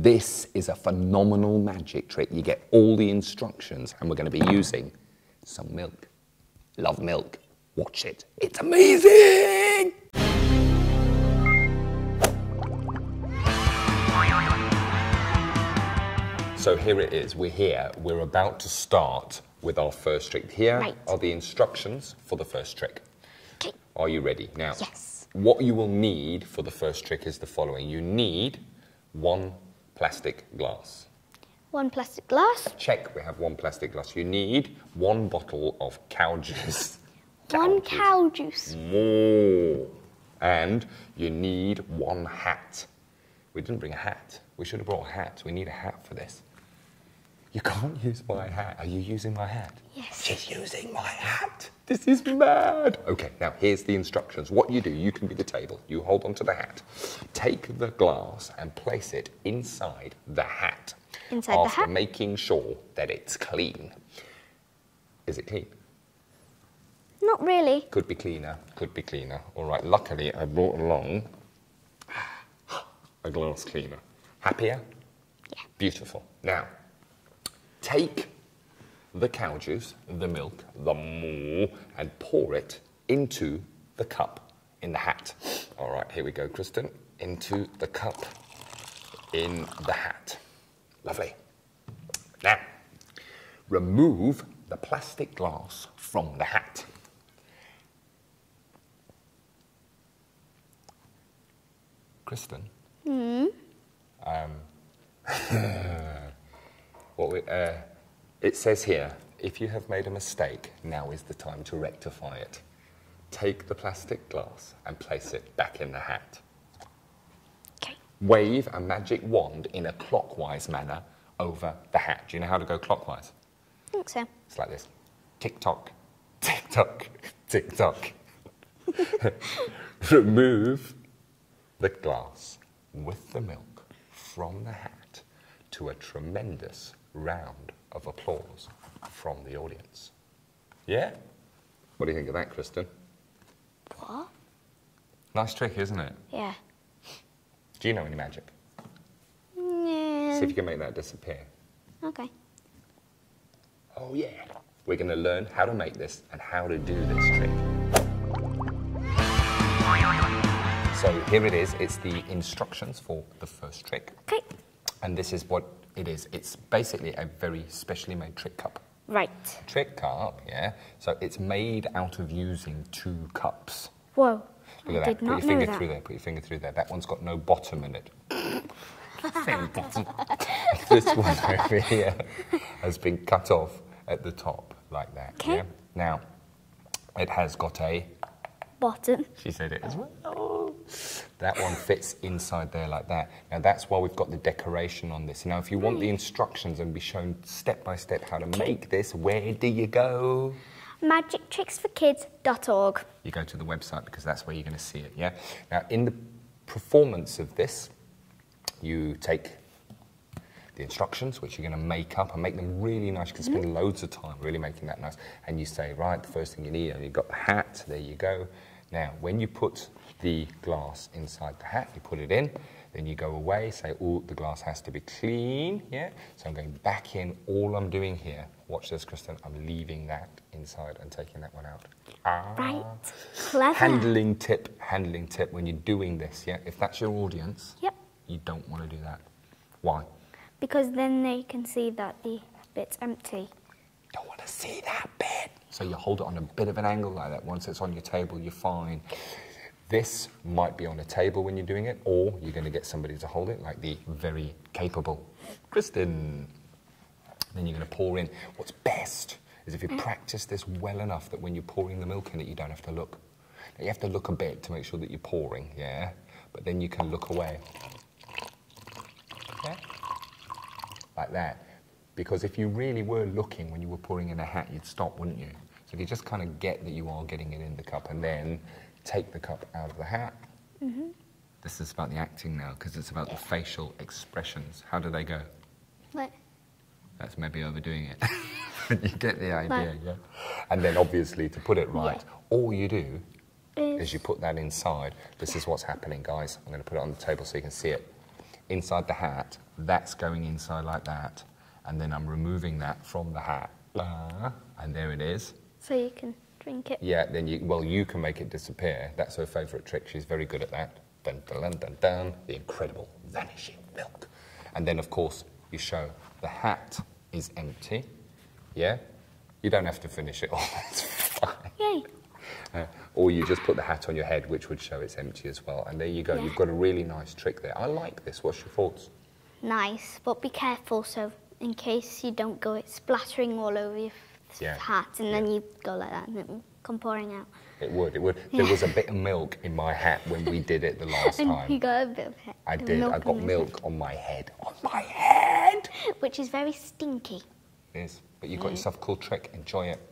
This is a phenomenal magic trick. You get all the instructions, and we're going to be using some milk. Love milk. Watch it. It's amazing! So here it is. We're here. We're about to start with our first trick. Here are the instructions for the first trick. Okay. Are you ready? Now, what you will need for the first trick is the following. You need one plastic glass. One plastic glass? Check, we have one plastic glass. You need one bottle of cow juice. One cow juice? More. And you need one hat. We didn't bring a hat. We should have brought a hat. We need a hat for this. You can't use my hat. Are you using my hat? Yes. She's using my hat. This is mad. Okay, now here's the instructions. What you do, you can be the table. You hold onto the hat. Take the glass and place it inside the hat. Inside the hat? After making sure that it's clean. Is it clean? Not really. Could be cleaner. Could be cleaner. All right, luckily I brought along a glass cleaner. Happier? Yeah. Beautiful. Now, take the cow juice, the milk, the moo, and pour it into the cup in the hat. All right, here we go, Kristen. Into the cup in the hat. Lovely. Now, remove the plastic glass from the hat. Kristen? Hmm? It says here, if you have made a mistake, now is the time to rectify it. Take the plastic glass and place it back in the hat. Okay. Wave a magic wand in a clockwise manner over the hat. Do you know how to go clockwise? I think so. It's like this. Tick-tock, tick-tock, tick-tock. Remove the glass with the milk from the hat to a tremendous round of applause from the audience. Yeah? What do you think of that, Kristen? What? Nice trick, isn't it? Yeah. Do you know any magic? No. See if you can make that disappear. Okay. Oh, yeah. We're going to learn how to make this and how to do this trick. So here it is. It's the instructions for the first trick. Okay. And this is what it is. It's basically a very specially made trick cup. Right. Trick cup, yeah. So it's made out of using two cups. Whoa. Look at that. Put your finger through there. Put your finger through there. That one's got no bottom in it. This one over here has been cut off at the top like that. Okay. Yeah? Now, it has got a bottom. She said it as well. That one fits inside there like that. Now that's why we've got the decoration on this. Now if you want the instructions and be shown step by step how to make this, where do you go? MagicTricksForKids.org. You go to the website because that's where you're going to see it, yeah? Now in the performance of this, you take the instructions, which you're going to make up and make them really nice. You can spend loads of time really making that nice. And you say, right, the first thing you need, and you've got the hat, there you go. Now, when you put the glass inside the hat, you put it in, then you go away, say, oh, the glass has to be clean, yeah? So I'm going back in. All I'm doing here, watch this, Kristen, I'm leaving that inside and taking that one out. Ah. Right, clever. Handling tip when you're doing this, yeah? If that's your audience, you don't want to do that. Why? Because then they can see that the bit's empty. Don't want to see that bit. So you hold it on a bit of an angle like that. Once it's on your table, you're fine. This might be on a table when you're doing it, or you're going to get somebody to hold it, like the very capable Kristen. Then you're going to pour in. What's best is if you practice this well enough that when you're pouring the milk in it, you don't have to look. Now, you have to look a bit to make sure that you're pouring, yeah? But then you can look away. Yeah? Like that, because if you really were looking when you were pouring in a hat, you'd stop, wouldn't you? So if you just kind of get that you are getting it in the cup and then take the cup out of the hat. This is about the acting now, because it's about the facial expressions. How do they go? What? That's maybe overdoing it. You get the idea, yeah? And then obviously, to put it right, all you do is you put that inside. This is what's happening, guys. I'm going to put it on the table so you can see it. inside the hat, that's going inside like that, and then I'm removing that from the hat, and there it is. So you can drink it. Yeah, then you, well, you can make it disappear. That's her favourite trick. She's very good at that. Dun, dun, dun, dun, dun. The incredible vanishing milk. And then, of course, you show the hat is empty. Yeah? You don't have to finish it all. That's fine. Yay. Or you just put the hat on your head, which would show it's empty as well. And there you go. Yeah. You've got a really nice trick there. I like this. What's your thoughts? Nice, but be careful, so in case you don't go, it's splattering all over your hat, and then you go like that, and it will come pouring out. It would, it would. Yeah. There was a bit of milk in my hat when we did it the last time. You got a bit of milk. I did. I got milk on my head. On my head! Which is very stinky. It is, but you've got yourself a cool trick. Enjoy it.